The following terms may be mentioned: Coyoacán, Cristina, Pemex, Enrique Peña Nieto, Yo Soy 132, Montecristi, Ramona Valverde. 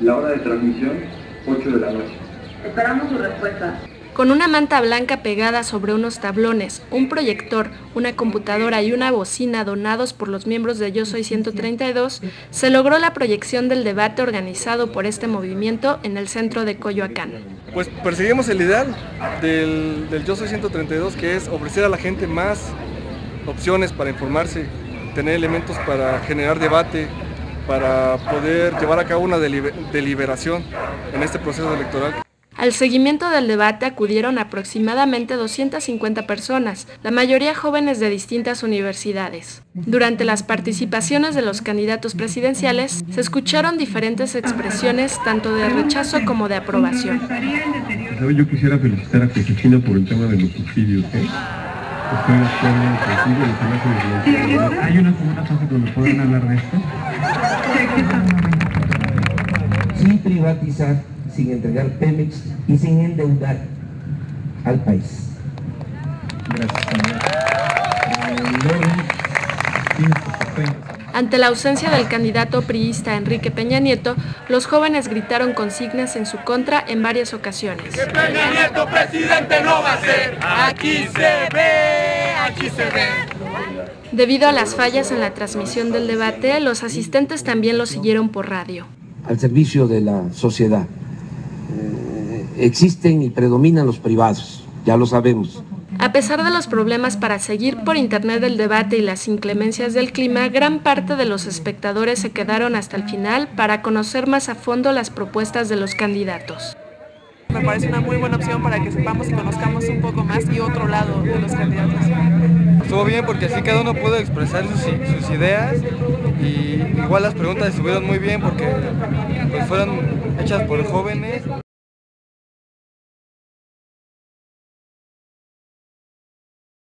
La hora de transmisión, 8 de la noche. Esperamos su respuesta. Con una manta blanca pegada sobre unos tablones, un proyector, una computadora y una bocina donados por los miembros de Yo Soy 132, se logró la proyección del debate organizado por este movimiento en el centro de Coyoacán. Pues perseguimos el ideal del Yo Soy 132, que es ofrecer a la gente más opciones para informarse, tener elementos para generar debate, para poder llevar a cabo una deliberación en este proceso electoral. Al seguimiento del debate acudieron aproximadamente 250 personas, la mayoría jóvenes de distintas universidades. Durante las participaciones de los candidatos presidenciales, se escucharon diferentes expresiones tanto de rechazo como de aprobación. Yo quisiera felicitar a Cristina por el tema de los subsidios, ¿eh? ¿Hay una segunda fase donde pueden hablar de esto? Sin privatizar, sin entregar Pemex y sin endeudar al país. Gracias. Ante la ausencia del candidato priista Enrique Peña Nieto, los jóvenes gritaron consignas en su contra en varias ocasiones. Que Peña Nieto presidente no va a ser, aquí se ve, aquí se ve. Debido a las fallas en la transmisión del debate, los asistentes también lo siguieron por radio. Al servicio de la sociedad. Existen y predominan los privados, ya lo sabemos. A pesar de los problemas para seguir por internet el debate y las inclemencias del clima, gran parte de los espectadores se quedaron hasta el final para conocer más a fondo las propuestas de los candidatos. Me parece una muy buena opción para que sepamos y conozcamos un poco más y otro lado de los candidatos. Estuvo bien porque así cada uno pudo expresar sus ideas y igual las preguntas estuvieron muy bien porque pues fueron hechas por jóvenes.